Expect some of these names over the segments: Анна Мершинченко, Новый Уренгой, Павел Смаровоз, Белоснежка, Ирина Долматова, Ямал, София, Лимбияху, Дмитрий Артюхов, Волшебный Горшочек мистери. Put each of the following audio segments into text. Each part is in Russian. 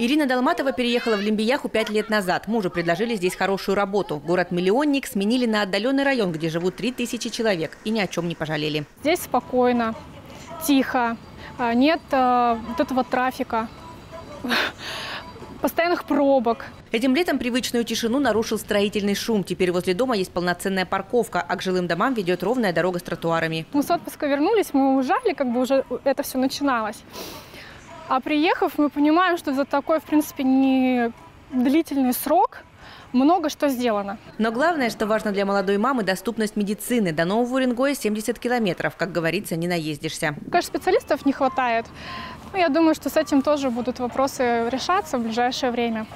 Ирина Долматова переехала в Лимбияху 5 лет назад. Мужу предложили здесь хорошую работу. Город-миллионник сменили на отдаленный район, где живут 3000 человек. И ни о чем не пожалели. Здесь спокойно, тихо, нет вот этого трафика, постоянных пробок. Этим летом привычную тишину нарушил строительный шум. Теперь возле дома есть полноценная парковка, а к жилым домам ведет ровная дорога с тротуарами. Мы с отпуска вернулись, мы уезжали, как бы уже это все начиналось. А приехав, мы понимаем, что за такой, в принципе, не длительный срок много что сделано. Но главное, что важно для молодой мамы – доступность медицины. До Нового Уренгоя 70 километров. Как говорится, не наездишься. Конечно, специалистов не хватает. Но я думаю, что с этим тоже будут вопросы решаться в ближайшее время.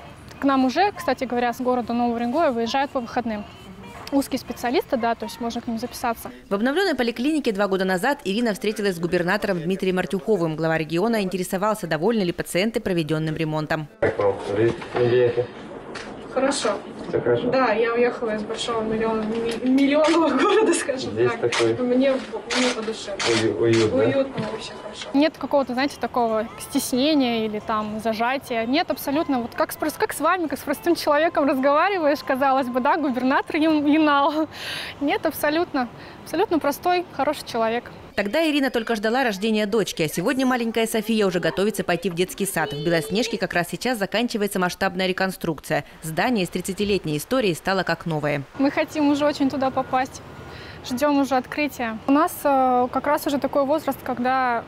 К нам уже, кстати говоря, с города Нового Уренгоя выезжают по выходным узкие специалисты, да, то есть можно к ним записаться. В обновленной поликлинике 2 года назад Ирина встретилась с губернатором Дмитрием Артюховым. Глава региона интересовался, довольны ли пациенты проведенным ремонтом. Как вам? Хорошо. Все хорошо? Да, я уехала из большого миллионного города, скажем так. Такой... Мне по душе. Уютно, да? Вообще хорошо. Нет какого-то, знаете, такого стеснения или там зажатия. Нет, абсолютно. Вот как с вами, как с простым человеком разговариваешь, казалось бы, да, губернатор Ямал. Нет, абсолютно. Абсолютно простой, хороший человек. Тогда Ирина только ждала рождения дочки, а сегодня маленькая София уже готовится пойти в детский сад. В Белоснежке как раз сейчас заканчивается масштабная реконструкция. Здание с 30-летней историей стало как новое. Мы хотим уже очень туда попасть, ждем уже открытия. У нас как раз уже такой возраст, когда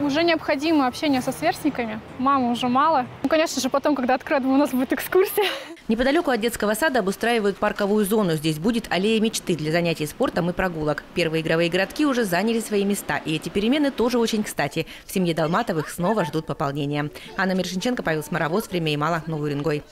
уже необходимо общение со сверстниками. Мамы уже мало. Ну, конечно же, потом, когда откроют, у нас будет экскурсия. Неподалеку от детского сада обустраивают парковую зону. Здесь будет аллея мечты для занятий спортом и прогулок. Первые игровые городки уже заняли свои места. И эти перемены тоже очень кстати. В семье Долматовых снова ждут пополнения. Анна Мершинченко, Павел Смаровоз. Время Ямала. Новый Уренгой.